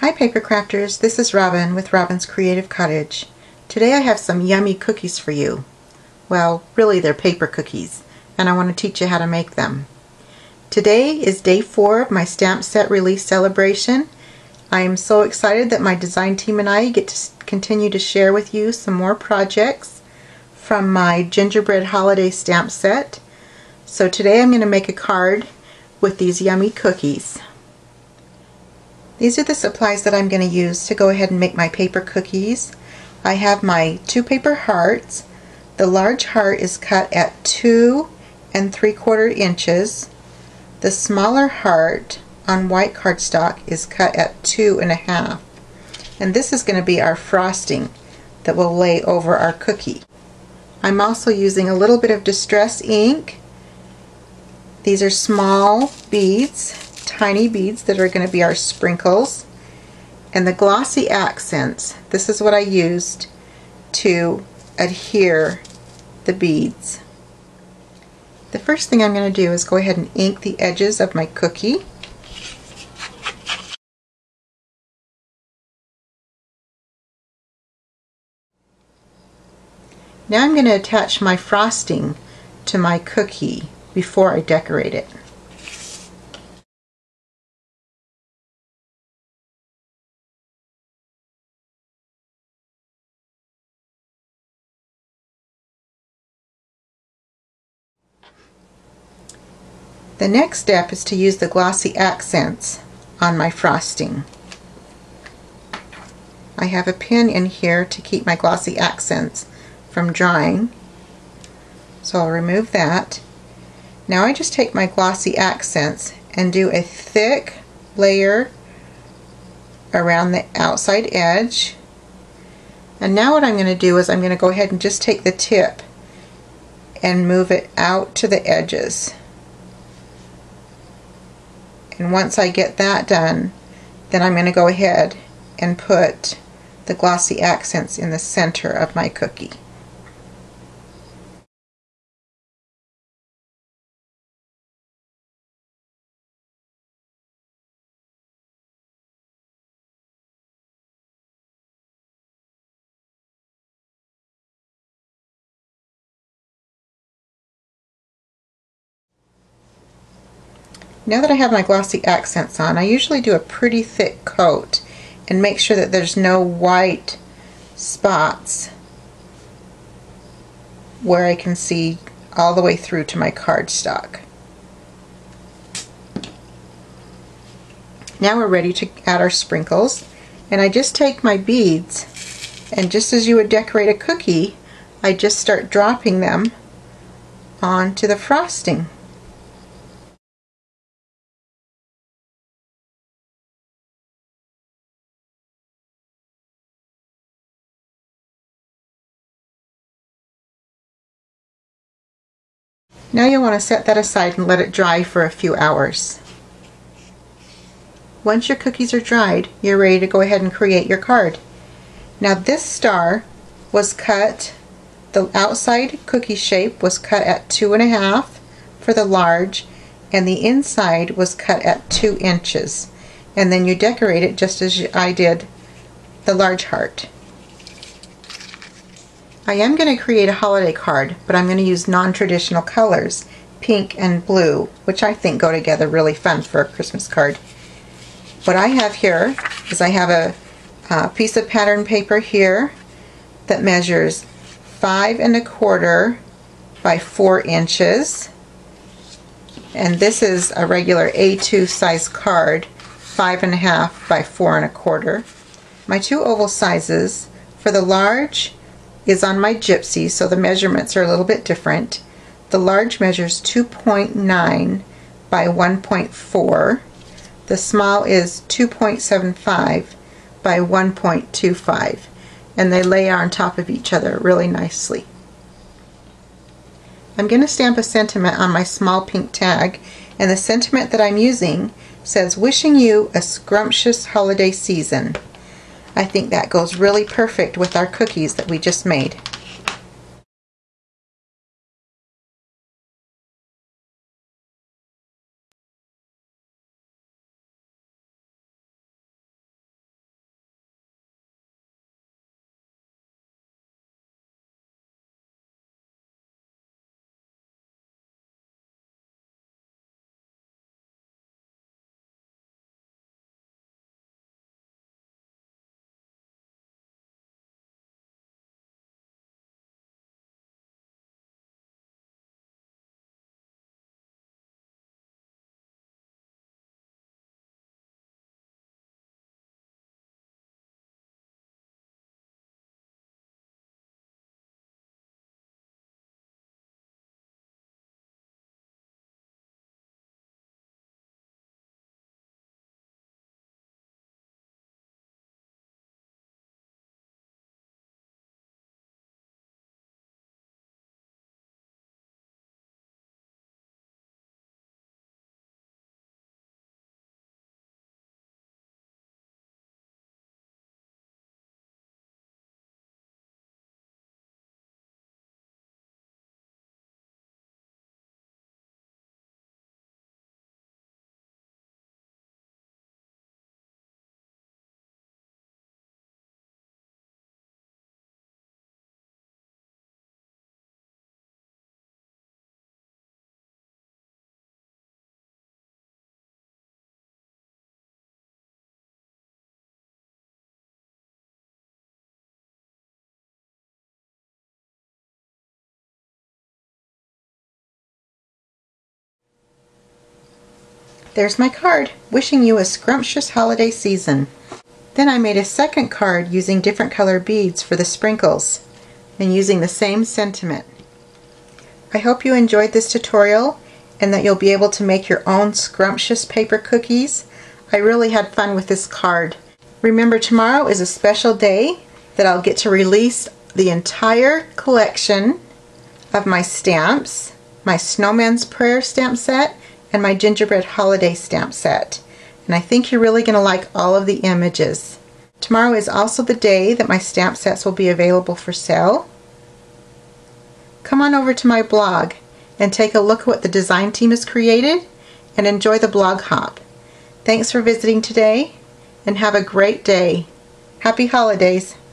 Hi Paper Crafters, this is Robin with Robin's Creative Cottage. Today I have some yummy cookies for you. Well, really they're paper cookies, and I want to teach you how to make them. Today is day 4 of my stamp set release celebration. I am so excited that my design team and I get to continue to share with you some more projects from my Gingerbread Holiday stamp set. So today I'm going to make a card with these yummy cookies. These are the supplies that I'm going to use to go ahead and make my paper cookies. I have my 2 paper hearts. The large heart is cut at 2 3/4 inches. The smaller heart on white cardstock is cut at 2 1/2. And this is going to be our frosting that will lay over our cookie. I'm also using a little bit of Distress ink. These are small beads, tiny beads that are going to be our sprinkles. And the glossy accents, this is what I used to adhere the beads. The first thing I'm going to do is go ahead and ink the edges of my cookie. Now I'm going to attach my frosting to my cookie before I decorate it. The next step is to use the glossy accents on my frosting. I have a pin in here to keep my glossy accents from drying, so I'll remove that. Now I just take my glossy accents and do a thick layer around the outside edge. And now what I'm going to do is I'm going to go ahead and just take the tip and move it out to the edges. And once I get that done, then I'm going to go ahead and put the glossy accents in the center of my cookie. Now that I have my glossy accents on, I usually do a pretty thick coat and make sure that there's no white spots where I can see all the way through to my cardstock. Now we're ready to add our sprinkles, and I just take my beads, and just as you would decorate a cookie, I just start dropping them onto the frosting. Now you'll want to set that aside and let it dry for a few hours. Once your cookies are dried, you're ready to go ahead and create your card. Now this star was cut, the outside cookie shape was cut at 2 1/2 for the large, and the inside was cut at 2 inches. And then you decorate it just as I did the large heart. I am going to create a holiday card, but I'm going to use non-traditional colors, pink and blue, which I think go together really fun for a Christmas card. What I have here is I have a piece of pattern paper here that measures 5 1/4 by 4 inches. And this is a regular A2 size card, 5 1/2 by 4 1/4. My 2 oval sizes for the large is on my Gypsy, so the measurements are a little bit different. The large measures 2.9 by 1.4. The small is 2.75 by 1.25. And they lay on top of each other really nicely. I'm going to stamp a sentiment on my small pink tag, and the sentiment that I'm using says, "Wishing you a scrumptious holiday season." I think that goes really perfect with our cookies that we just made. There's my card, wishing you a scrumptious holiday season. Then I made a second card using different color beads for the sprinkles and using the same sentiment. I hope you enjoyed this tutorial and that you'll be able to make your own scrumptious paper cookies. I really had fun with this card. Remember, tomorrow is a special day that I'll get to release the entire collection of my stamps, my Snowman's Prayer stamp set and my Gingerbread Holiday stamp set. And I think you're really going to like all of the images. Tomorrow is also the day that my stamp sets will be available for sale. Come on over to my blog and take a look at what the design team has created and enjoy the blog hop. Thanks for visiting today and have a great day. Happy holidays!